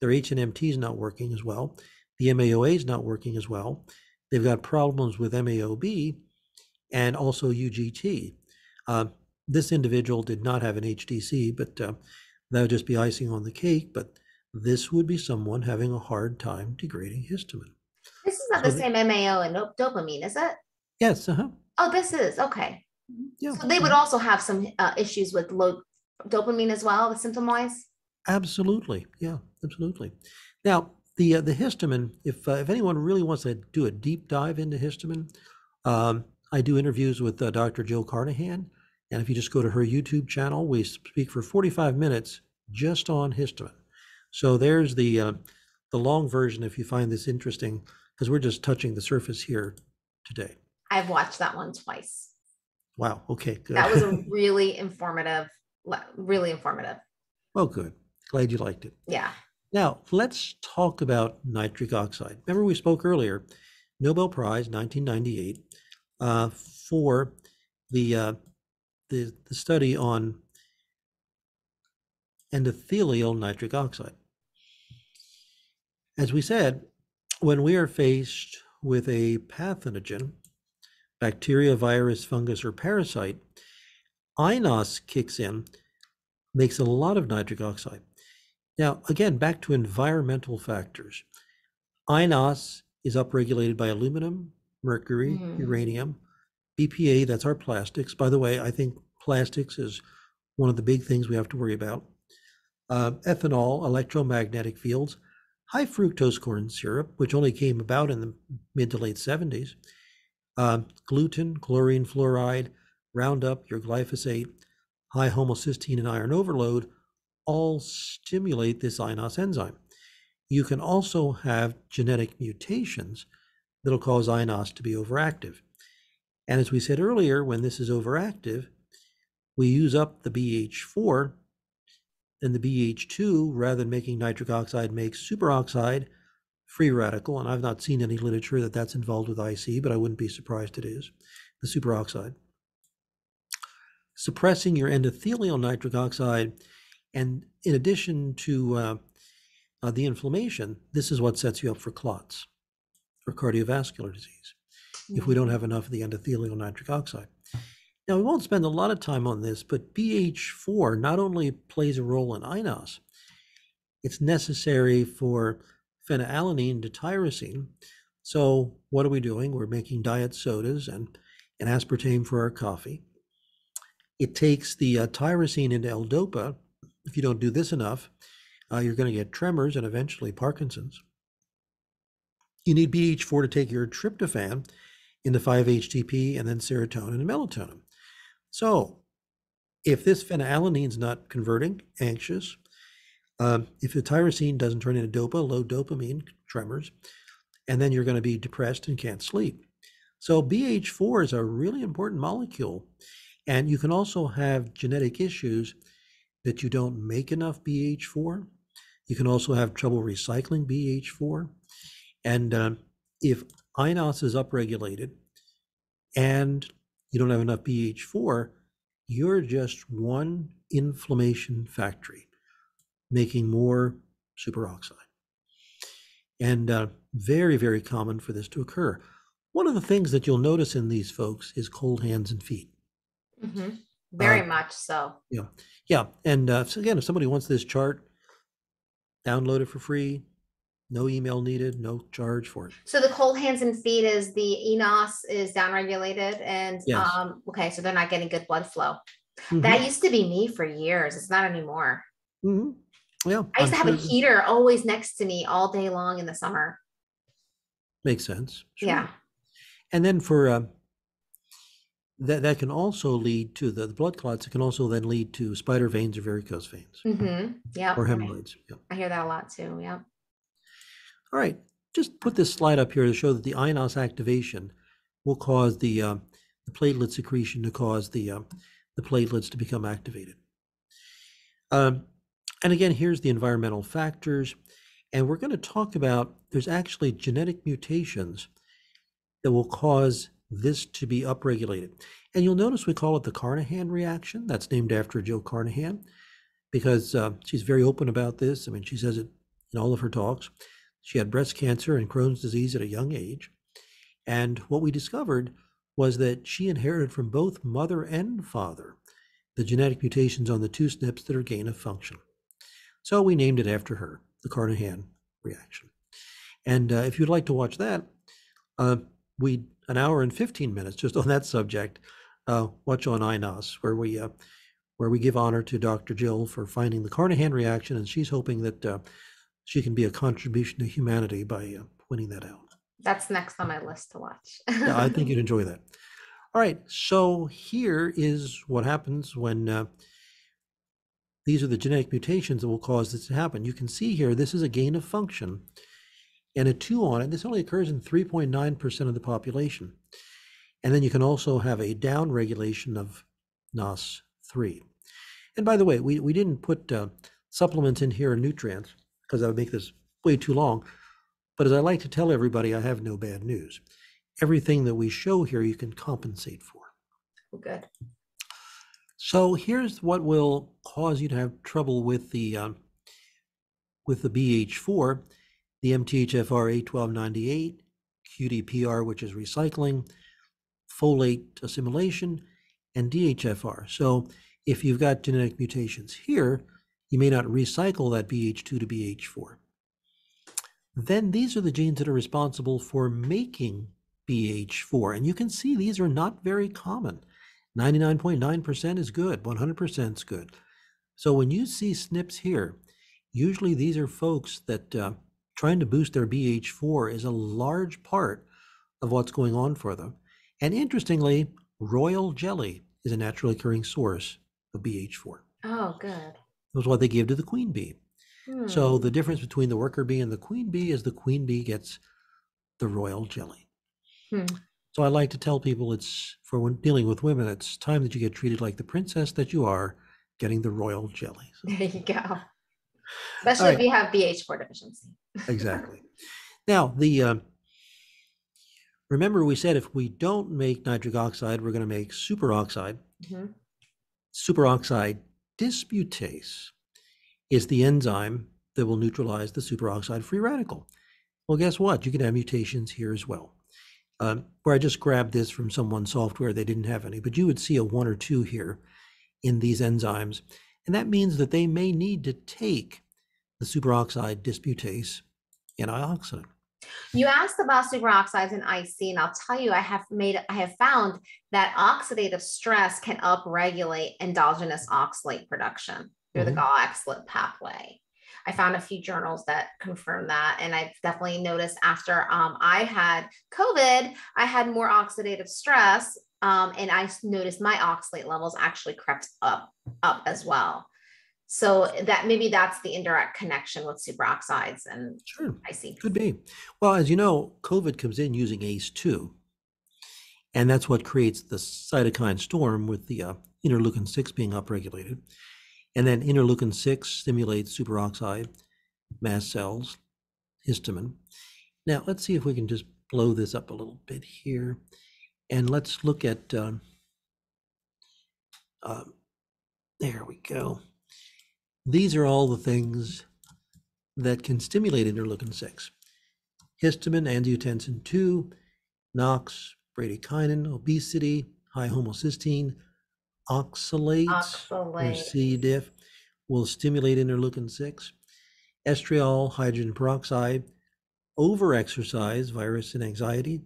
Their HNMT is not working as well. The MAOA is not working as well. They've got problems with MAOB and also UGT. This individual did not have an HDC, but that would just be icing on the cake. But this would be someone having a hard time degrading histamine. This is not so the same MAO and dopamine, is it? Yes. Oh, this is okay. Yeah. So they would also have some issues with low dopamine as well, with symptom-wise. Absolutely, yeah, absolutely. Now, the histamine. If anyone really wants to do a deep dive into histamine, I do interviews with Dr. Jill Carnahan, and if you just go to her YouTube channel, we speak for 45 minutes just on histamine. So there's the long version if you find this interesting, because we're just touching the surface here today. I've watched that one twice. Wow. Okay. Good. That was a really informative. Well, good. Glad you liked it. Yeah. Now let's talk about nitric oxide. Remember we spoke earlier, Nobel Prize 1998 for the study on endothelial nitric oxide. As we said, when we are faced with a pathogen, bacteria, virus, fungus, or parasite, iNOS kicks in, makes a lot of nitric oxide. Now, again, back to environmental factors. iNOS is upregulated by aluminum, mercury, uranium, BPA, that's our plastics. By the way, I think plastics is one of the big things we have to worry about. Ethanol, electromagnetic fields, high fructose corn syrup, which only came about in the mid to late 70s, gluten, chlorine, fluoride, Roundup, your glyphosate, high homocysteine and iron overload, all stimulate this iNOS enzyme. You can also have genetic mutations that'll cause iNOS to be overactive. And as we said earlier, when this is overactive, we use up the BH4 and the BH2, rather than making nitric oxide, makes superoxide, free radical, and I've not seen any literature that that's involved with IC, but I wouldn't be surprised it is, the superoxide. Suppressing your endothelial nitric oxide, and in addition to the inflammation, this is what sets you up for clots, for cardiovascular disease, if we don't have enough of the endothelial nitric oxide. Now, we won't spend a lot of time on this, but BH4 not only plays a role in iNOS, it's necessary for phenylalanine to tyrosine. So what are we doing? We're making diet sodas and aspartame for our coffee. It takes the tyrosine into L-DOPA. If you don't do this enough, you're going to get tremors and eventually Parkinson's. You need BH4 to take your tryptophan into 5-HTP and then serotonin and melatonin. So if this phenylalanine is not converting, anxious. If the tyrosine doesn't turn into DOPA, low dopamine, tremors, and then you're going to be depressed and can't sleep. So BH4 is a really important molecule, and you can also have genetic issues that you don't make enough BH4. You can also have trouble recycling BH4, and if iNOS is upregulated and you don't have enough BH4, you're just one inflammation factory, making more superoxide. And very, very common for this to occur. One of the things that you'll notice in these folks is cold hands and feet. Mm-hmm. Very much so. Yeah. Yeah. And so again, if somebody wants this chart, download it for free. No email needed, no charge for it. So the cold hands and feet is the eNOS is downregulated, and yes. Okay, so they're not getting good blood flow. Mm-hmm. That used to be me for years. It's not anymore. Mm-hmm. Yeah, I used to have a heater always next to me all day long in the summer. Makes sense. Sure. Yeah. And then for that can also lead to the blood clots. It can also then lead to spider veins or varicose veins. Mm-hmm. Yeah. Or hemorrhoids. Yeah. I hear that a lot too. Yeah. All right, just put this slide up here to show that the iNOS activation will cause the platelet secretion to cause the platelets to become activated. And again, here's the environmental factors. And we're going to talk about, there's actually genetic mutations that will cause this to be upregulated. And you'll notice we call it the Carnahan reaction. That's named after Jill Carnahan because she's very open about this. I mean, she says it in all of her talks. She had breast cancer and Crohn's disease at a young age. And what we discovered was that she inherited from both mother and father the genetic mutations on the two SNPs that are gain of function. So we named it after her, the Carnahan reaction. And if you'd like to watch that, we an hour and 15 minutes just on that subject, watch on iNOS, where we give honor to Dr. Jill for finding the Carnahan reaction, and she's hoping that she can be a contribution to humanity by pointing that out. That's next on my list to watch. Yeah, I think you'd enjoy that. All right, so here is what happens when these are the genetic mutations that will cause this to happen. You can see here, this is a gain of function and a 2 on it. This only occurs in 3.9% of the population. And then you can also have a down regulation of NOS3. And by the way, we didn't put supplements in here or nutrients because that would make this way too long. But as I like to tell everybody, I have no bad news. Everything that we show here, you can compensate for. Good. So here's what will cause you to have trouble with the BH4, the MTHFR A1298, QDPR, which is recycling, folate assimilation, and DHFR. So if you've got genetic mutations here, you may not recycle that BH2 to BH4. Then these are the genes that are responsible for making BH4, and you can see these are not very common. 99.9% is good, 100% is good. So when you see SNPs here, usually these are folks that trying to boost their BH4 is a large part of what's going on for them. And interestingly, royal jelly is a naturally occurring source of BH4. Oh, good. That was what they give to the queen bee. Hmm. So the difference between the worker bee and the queen bee is the queen bee gets the royal jelly. Hmm. So I like to tell people it's, for when dealing with women, it's time that you get treated like the princess that you are, getting the royal jelly. So. There you go. Especially if you have BH4 deficiency. Exactly. Now, the remember we said if we don't make nitric oxide, we're going to make superoxide. Mm-hmm. Superoxide dismutase is the enzyme that will neutralize the superoxide free radical. Well, guess what? You can have mutations here as well. Where I just grabbed this from someone's software, they didn't have any, but you would see a 1 or 2 here in these enzymes. And that means that they may need to take the superoxide dismutase antioxidant. You asked about superoxides in IC, and I'll tell you, I have found that oxidative stress can upregulate endogenous oxalate production through the Gall-oxalate pathway. I found a few journals that confirm that. And I've definitely noticed after I had COVID, I had more oxidative stress. And I noticed my oxalate levels actually crept up as well. So that maybe that's the indirect connection with superoxides. And sure, I see. Could be. Well, as you know, COVID comes in using ACE2. And that's what creates the cytokine storm with the interleukin-6 being upregulated. And then interleukin-6 stimulates superoxide, mast cells, histamine. Now, let's see if we can just blow this up a little bit here. And let's look at, there we go. These are all the things that can stimulate interleukin-6. Histamine, angiotensin 2, NOX, bradykinin, obesity, high homocysteine, oxalates, or C. diff, will stimulate interleukin-6, estriol, hydrogen peroxide, overexercise, virus and anxiety,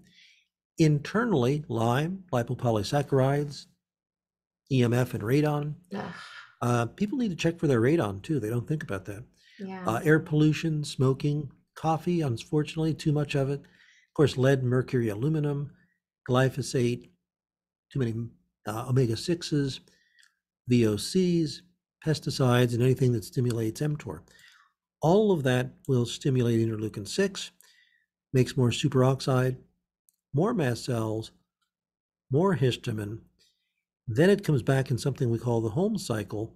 internally, Lyme, lipopolysaccharides, EMF and radon. People need to check for their radon too. They don't think about that. Yeah. Air pollution, smoking, coffee, unfortunately, too much of it. Of course, lead, mercury, aluminum, glyphosate, too many omega-6s, VOCs, pesticides, and anything that stimulates mTOR. All of that will stimulate interleukin-6, makes more superoxide, more mast cells, more histamine. Then it comes back in something we call the Holmes cycle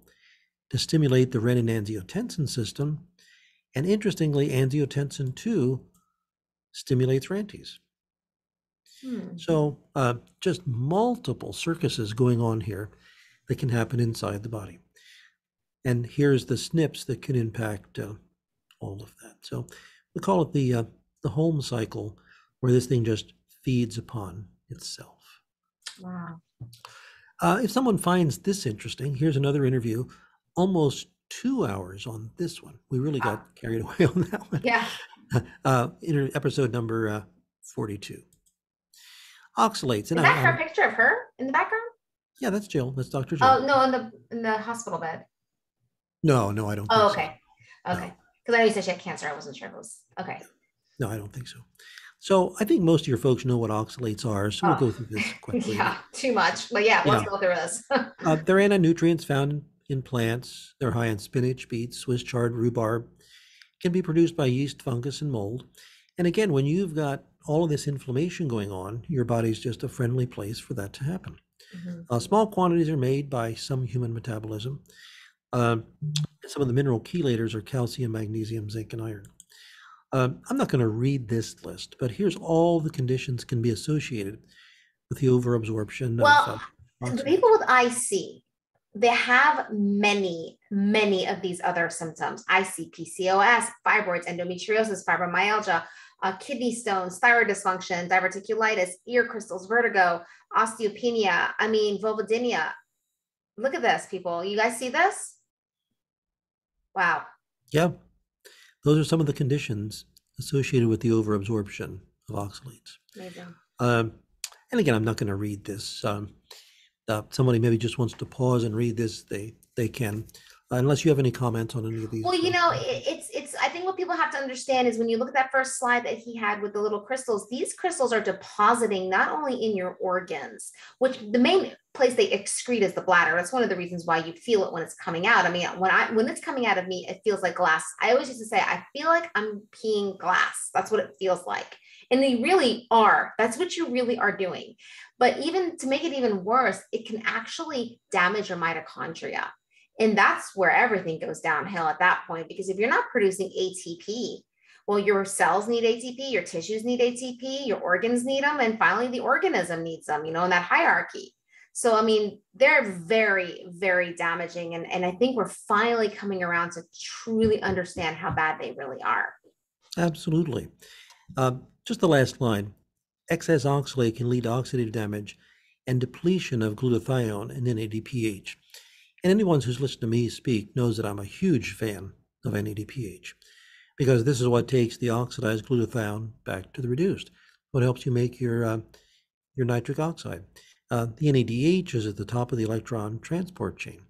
to stimulate the renin-angiotensin system. And interestingly, angiotensin 2 stimulates RANTES. So just multiple circuses going on here that can happen inside the body. And here's the SNPs that can impact all of that. So we call it the Holmes cycle, where this thing just feeds upon itself. Wow. If someone finds this interesting, here's another interview, almost 2 hours on this one. We really got carried away on that one. Yeah. Episode number 42. Oxalates. Is that her picture of her in the background? Yeah, that's Jill. That's Dr. Jill. Oh, no, in the hospital bed. No, no, I don't think so. Okay. Because I know you said she had cancer. I wasn't sure if it was. Okay. No, I don't think so. So I think most of your folks know what oxalates are, so we'll go through this quickly. Yeah, too much. But yeah, let's go through this. They're anti-nutrients found in plants. They're high in spinach, beets, Swiss chard, rhubarb. Can be produced by yeast, fungus, and mold. And again, when you've got all of this inflammation going on, your body's just a friendly place for that to happen. Small quantities are made by some human metabolism. Some of the mineral chelators are calcium, magnesium, zinc, and iron. I'm not going to read this list, but here's all the conditions can be associated with the overabsorption. Well, of people with IC, they have many, many of these other symptoms. IC, PCOS, fibroids, endometriosis, fibromyalgia, kidney stones, thyroid dysfunction, diverticulitis, ear crystals, vertigo, osteopenia, vulvodynia. Look at this, people. You guys see this? Wow. Yeah. Those are some of the conditions associated with the overabsorption of oxalates. And again, I'm not going to read this. Somebody maybe just wants to pause and read this. They can, unless you have any comments on any of these. Well, you know, it's I think what people have to understand is when you look at that first slide that he had with the little crystals, these crystals are depositing not only in your organs, which the main place they excrete is the bladder. That's one of the reasons why you feel it when it's coming out. I mean, when it's coming out of me, it feels like glass. I always used to say, I feel like I'm peeing glass. That's what it feels like. And they really are. That's what you really are doing. But even to make it even worse, it can actually damage your mitochondria. And that's where everything goes downhill at that point, because if you're not producing ATP, well, your cells need ATP, your tissues need ATP, your organs need them, and finally the organism needs them, you know, in that hierarchy. So, I mean, they're very, very damaging. And I think we're finally coming around to truly understand how bad they really are. Absolutely. Just the last line, excess oxalate can lead to oxidative damage and depletion of glutathione and NADPH. And anyone who's listened to me speak knows that I'm a huge fan of NADPH, because this is what takes the oxidized glutathione back to the reduced, what helps you make your nitric oxide. The NADH is at the top of the electron transport chain.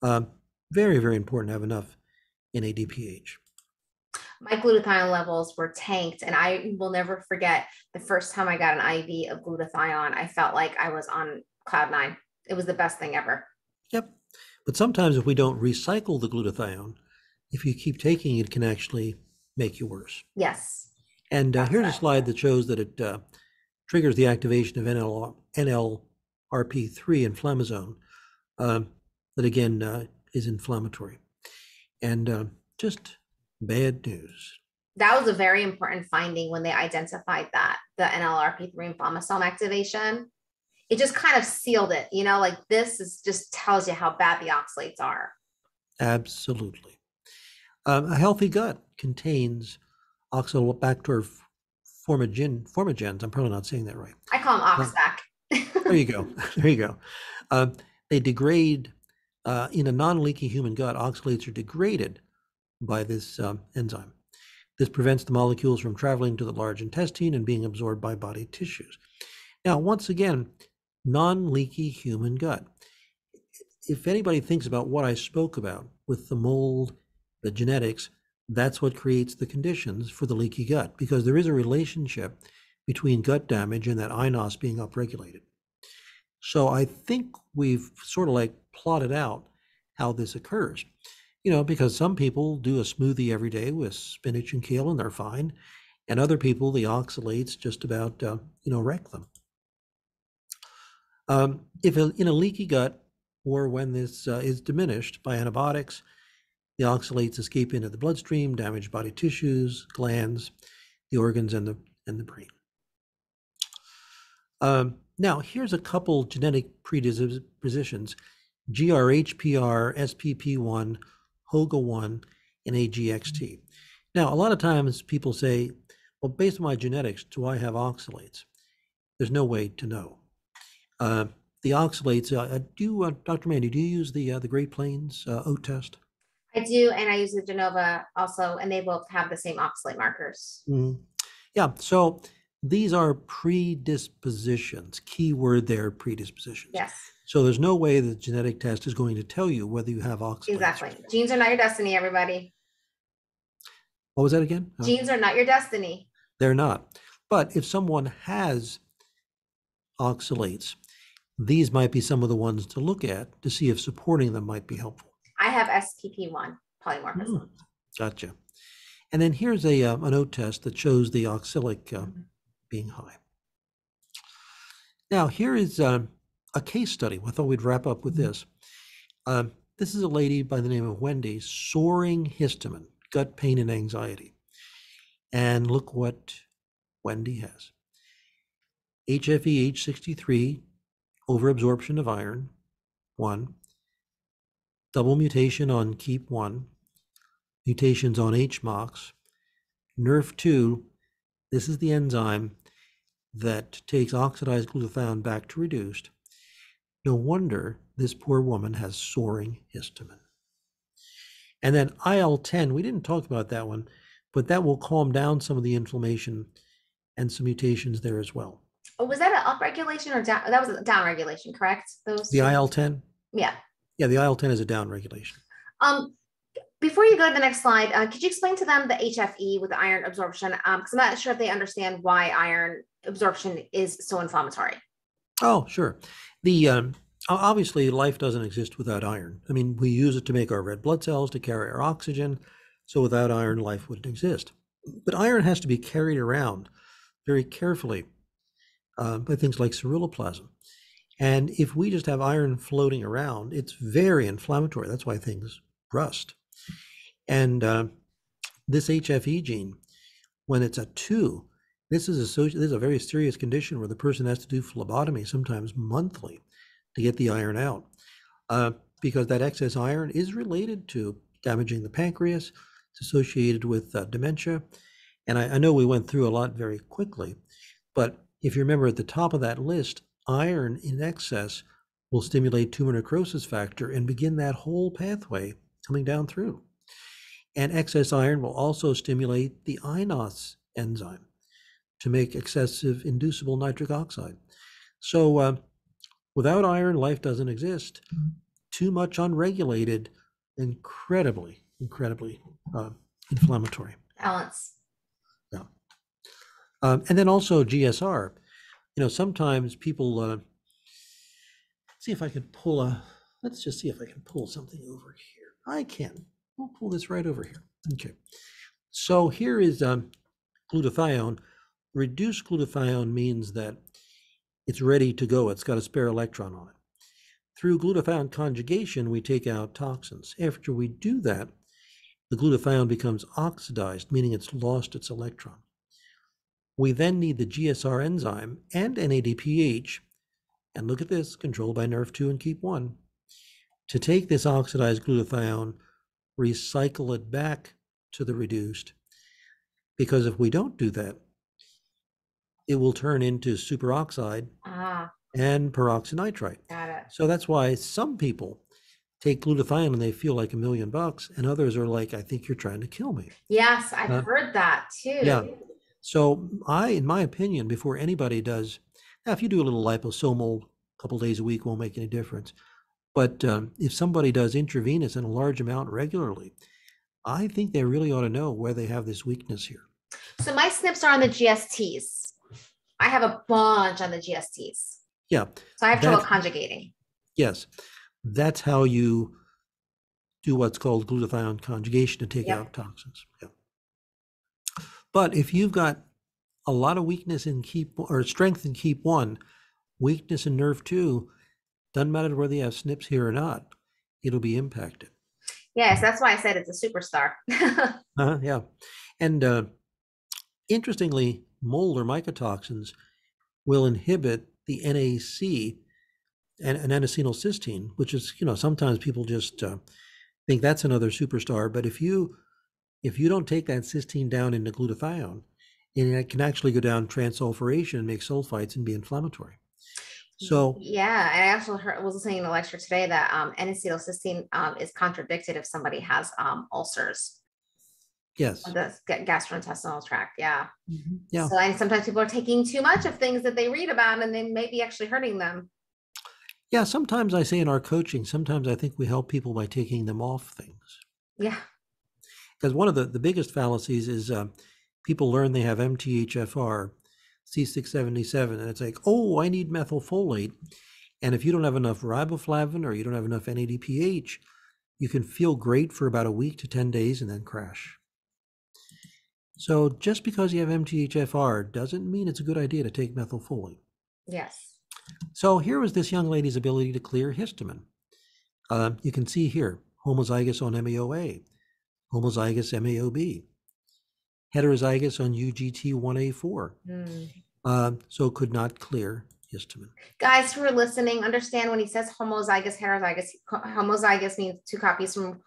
Very, very important to have enough NADPH. My glutathione levels were tanked, and I will never forget the first time I got an IV of glutathione. I felt like I was on cloud nine. It was the best thing ever. Yep. But sometimes if we don't recycle the glutathione, if you keep taking it, it can actually make you worse. Yes. And here's a slide that shows that it triggers the activation of NLRP3 inflammasome that, again, is inflammatory. And just bad news. That was a very important finding when they identified that, the NLRP3 inflammasome activation. It just kind of sealed it, you know, like this is just tells you how bad the oxalates are. Absolutely. A healthy gut contains oxalobacter formigens. I'm probably not saying that right. I call them oxac. There you go. There you go. They degrade in a non-leaky human gut. Oxalates are degraded by this enzyme. This prevents the molecules from traveling to the large intestine and being absorbed by body tissues. Now, once again, non-leaky human gut. If anybody thinks about what I spoke about with the mold, the genetics, that's what creates the conditions for the leaky gut, because there is a relationship between gut damage and that iNOS being upregulated. So I think we've sort of like plotted out how this occurs, you know, because some people do a smoothie every day with spinach and kale and they're fine. And other people, the oxalates just about, you know, wreck them. If in a leaky gut, or when this is diminished by antibiotics, The oxalates escape into the bloodstream, damage body tissues, glands, the organs, and the brain. Now, here's a couple genetic predispositions: GRHPR, SPP1, HOGA1, and AGXT. Now, a lot of times people say, well, based on my genetics, do I have oxalates? There's no way to know. The oxalates, Dr. Mandy, do you use the Great Plains O test? I do, and I use the Genova also, and they both have the same oxalate markers. Mm-hmm. Yeah, so these are predispositions. Key word there, predispositions. Yes. So there's no way the genetic test is going to tell you whether you have oxalates. Exactly. Genes are not your destiny, everybody. What was that again? Genes are not your destiny. They're not. But if someone has oxalates, these might be some of the ones to look at to see if supporting them might be helpful. I have SPP1 polymorphism. Mm, gotcha. And then here's a an O test that shows the oxalic being high. Now here is a case study. I thought we'd wrap up with this. This is a lady by the name of Wendy, soaring histamine, gut pain and anxiety. And look what Wendy has: HFE H63, overabsorption of iron, 1. Double mutation on Keap1, mutations on HMOX, Nrf2, this is the enzyme that takes oxidized glutathione back to reduced. No wonder this poor woman has soaring histamine. And then IL-10, we didn't talk about that one, but that will calm down some of the inflammation and some mutations there as well. Oh, was that an upregulation or down? That was a downregulation, correct? Those the IL-10? Yeah. Yeah, the IL-10 is a down regulation. Before you go to the next slide, could you explain to them the HFE with the iron absorption? Because I'm not sure if they understand why iron absorption is so inflammatory. Oh, sure. The obviously, life doesn't exist without iron. I mean, we use it to make our red blood cells, to carry our oxygen. So without iron, life wouldn't exist. But iron has to be carried around very carefully by things like ceruloplasmin. And if we just have iron floating around, it's very inflammatory. That's why things rust. And this HFE gene, when it's a 2, this is a very serious condition where the person has to do phlebotomy sometimes monthly to get the iron out, because that excess iron is related to damaging the pancreas. It's associated with dementia. And I know we went through a lot very quickly, but if you remember at the top of that list, iron in excess will stimulate tumor necrosis factor and begin that whole pathway coming down through. And excess iron will also stimulate the iNOS enzyme to make excessive inducible nitric oxide. So without iron, life doesn't exist. Too much unregulated, incredibly inflammatory. Balance. Yeah. And then also GSR. You know, sometimes people, see if I could pull a, let's just see if I can pull something over here. I can. We'll pull this right over here. Okay. So here is glutathione. Reduced glutathione means that it's ready to go. It's got a spare electron on it. Through glutathione conjugation, we take out toxins. After we do that, the glutathione becomes oxidized, meaning it's lost its electron. We then need the GSR enzyme and NADPH, and look at this, controlled by Nrf2 and Keap1, to take this oxidized glutathione, recycle it back to the reduced, because if we don't do that, it will turn into superoxide and peroxynitrite. Got it. So that's why some people take glutathione and they feel like $1 million bucks, and others are like, I think you're trying to kill me. Yes, I've heard that too. Yeah. So in my opinion, before anybody does, now if you do a little liposomal a couple days a week, won't make any difference. But if somebody does intravenous in a large amount regularly, I think they really ought to know where they have this weakness here. So my SNPs are on the GSTs. I have a bunch on the GSTs. Yeah. So I have trouble conjugating. Yes. That's how you do what's called glutathione conjugation to take out toxins. Yeah. But if you've got a lot of weakness in strength in Keap1, weakness in Nrf2, doesn't matter whether you have SNPs here or not, it'll be impacted. Yes, that's why I said it's a superstar. Yeah. And interestingly, molar mycotoxins will inhibit the NAC and an N-acetylcysteine, which is, you know, sometimes people just think that's another superstar. But if you don't take that cysteine down into glutathione, it can actually go down transsulfuration and make sulfites and be inflammatory. So yeah, I also was listening to a lecture today that N-acetylcysteine is contradicted if somebody has ulcers. Yes. The gastrointestinal tract. Yeah. Mm-hmm. Yeah. So, and sometimes people are taking too much of things that they read about, and they may be actually hurting them. Yeah. Sometimes I say in our coaching, sometimes I think we help people by taking them off things. Yeah. Because one of the biggest fallacies is people learn they have MTHFR, C677, and it's like, oh, I need methylfolate. And if you don't have enough riboflavin or you don't have enough NADPH, you can feel great for about a week to 10 days and then crash. So just because you have MTHFR doesn't mean it's a good idea to take methylfolate. Yes. So here was this young lady's ability to clear histamine. You can see here, homozygous on MAOA, homozygous MAOB, heterozygous on UGT1A4. Mm. So could not clear histamine. Guys who are listening, understand when he says homozygous, heterozygous, homozygous means two copies from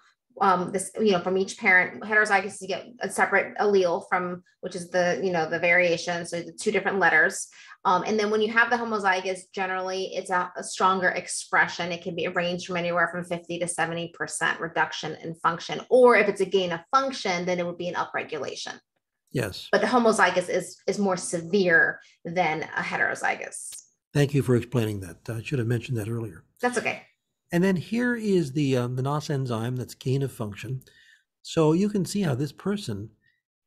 this, you know, from each parent. Heterozygous, you get a separate allele from, which is the, you know, the variation. So the two different letters. And then when you have the homozygous, generally it's a stronger expression. It can be ranged from anywhere from 50 to 70% reduction in function, or if it's a gain of function, then it would be an upregulation. Yes. But the homozygous is more severe than a heterozygous. Thank you for explaining that. I should have mentioned that earlier. That's okay. And then here is the NOS enzyme that's gain of function. So you can see how this person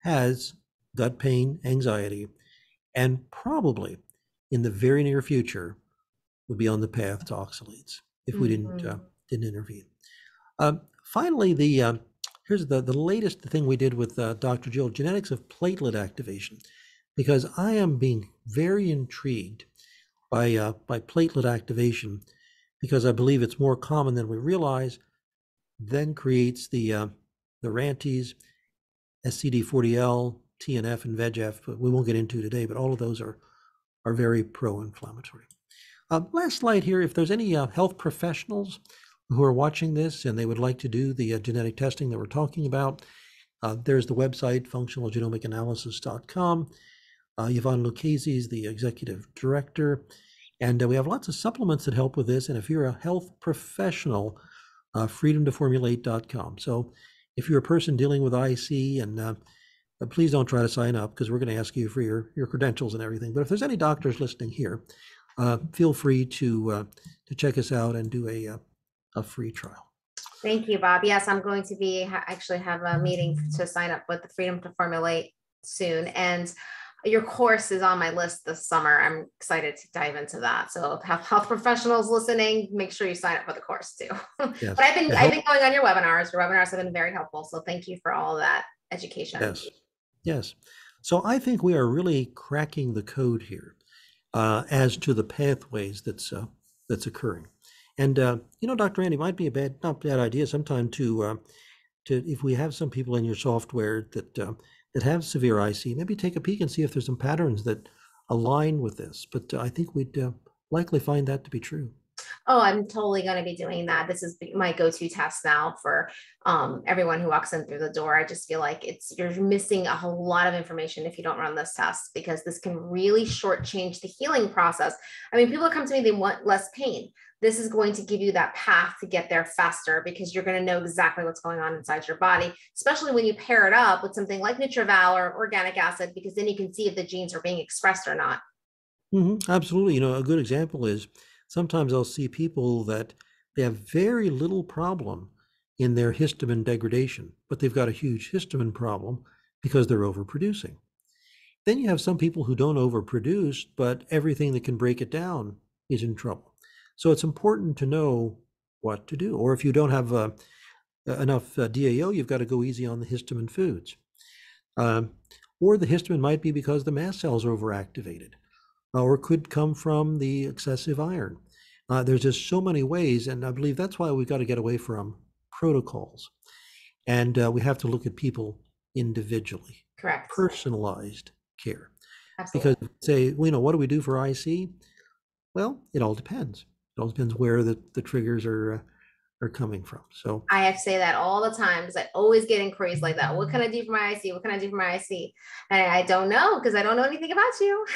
has gut pain, anxiety, and probably in the very near future would be on the path to oxalates if we didn't intervene. Finally, here's the latest thing we did with Dr. Jill, genetics of platelet activation, because I am being very intrigued by platelet activation, because I believe it's more common than we realize, then creates the RANTES, SCD40L, TNF, and VEGF, but we won't get into today, but all of those are very pro-inflammatory. Last slide here, if there's any health professionals who are watching this and they would like to do the genetic testing that we're talking about, there's the website, functionalgenomicanalysis.com. Yvonne Lucchese is the executive director. And we have lots of supplements that help with this. And if you're a health professional, freedomtoformulate.com. So if you're a person dealing with IC, and please don't try to sign up, because we're going to ask you for your credentials and everything. But if there's any doctors listening here, feel free to check us out and do a free trial. Thank you, Bob. Yes, I'm going to be actually have a meeting to sign up with the Freedom to Formulate soon. And your course is on my list this summer. I'm excited to dive into that. So if health professionals listening, make sure you sign up for the course too. Yes. But I've been going on your webinars. Your webinars have been very helpful. So thank you for all that education. Yes. Yes. So I think we are really cracking the code here as to the pathways that's occurring. And you know, Dr. Andy, it might be a not bad idea sometime to if we have some people in your software that have severe IC, maybe take a peek and see if there's some patterns that align with this. But I think we'd likely find that to be true. Oh, I'm totally going to be doing that. This is my go-to test now for everyone who walks in through the door. I just feel like you're missing a whole lot of information if you don't run this test, because this can really shortchange the healing process. I mean, people come to me, they want less pain. This is going to give you that path to get there faster, because you're going to know exactly what's going on inside your body, especially when you pair it up with something like NutriVal or organic acid, because then you can see if the genes are being expressed or not. Mm-hmm. Absolutely. You know, a good example is sometimes I'll see people that they have very little problem in their histamine degradation, but they've got a huge histamine problem because they're overproducing. Then you have some people who don't overproduce, but everything that can break it down is in trouble. So it's important to know what to do. Or if you don't have enough DAO, you've got to go easy on the histamine foods. Or the histamine might be because the mast cells are overactivated, or could come from the excessive iron. There's just so many ways, and I believe that's why we've got to get away from protocols. And we have to look at people individually. Correct. Personalized care. Absolutely. Because say, well, you know, what do we do for IC? Well, it all depends. It all depends where the triggers are coming from. So I have to say that all the time because I always get inquiries like that. What can I do for my IC? What can I do for my IC? And I don't know because I don't know anything about you.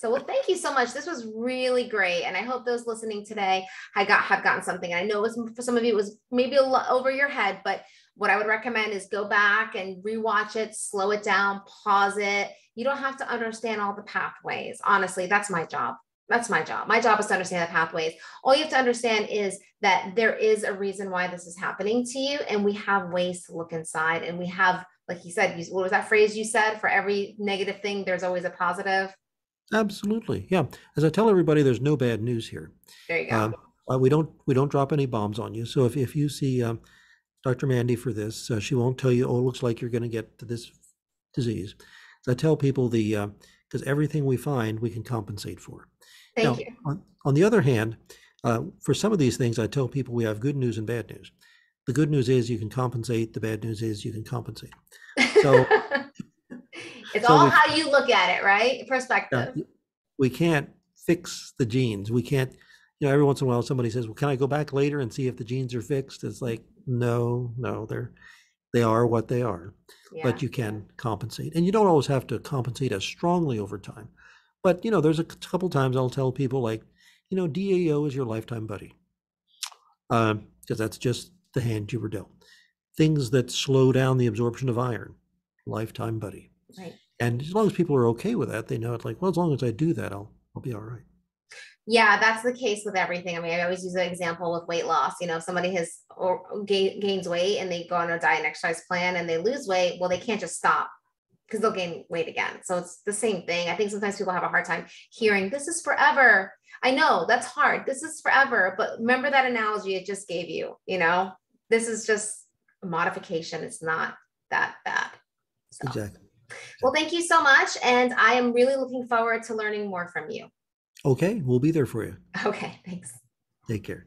So, well, thank you so much. This was really great. And I hope those listening today have gotten something. I know it was, for some of you, it was maybe a lot over your head, but what I would recommend is go back and rewatch it, slow it down, pause it. You don't have to understand all the pathways. Honestly, that's my job. That's my job. My job is to understand the pathways. All you have to understand is that there is a reason why this is happening to you. And we have ways to look inside. And we have, like you said, what was that phrase you said? For every negative thing, there's always a positive. Absolutely. Yeah. As I tell everybody, there's no bad news here. There you go. We don't drop any bombs on you. So if you see Dr. Mandy for this, she won't tell you, oh, it looks like you're going to get this disease. So I tell people because everything we find, we can compensate for. Thank you. On the other hand, for some of these things, I tell people we have good news and bad news. The good news is you can compensate. The bad news is you can compensate. So it's all how you look at it, right? Perspective. We can't fix the genes. We can't, you know, every once in a while somebody says, well, can I go back later and see if the genes are fixed? It's like, no, they are what they are, yeah. But you can compensate. And you don't always have to compensate as strongly over time. But, you know, there's a couple times I'll tell people like, you know, DAO is your lifetime buddy. Because that's just the hand you were dealt. Things that slow down the absorption of iron, lifetime buddy. Right. And as long as people are okay with that, they know it's like, well, as long as I do that, I'll be all right. Yeah, that's the case with everything. I mean, I always use an example with weight loss. You know, if somebody gains weight and they go on a diet and exercise plan and they lose weight, well, they can't just stop, because they'll gain weight again. So it's the same thing. I think sometimes people have a hard time hearing, this is forever. I know that's hard. This is forever. But remember that analogy I just gave you, you know, this is just a modification. It's not that bad. So. Exactly. Well, thank you so much. And I am really looking forward to learning more from you. Okay. We'll be there for you. Okay. Thanks. Take care.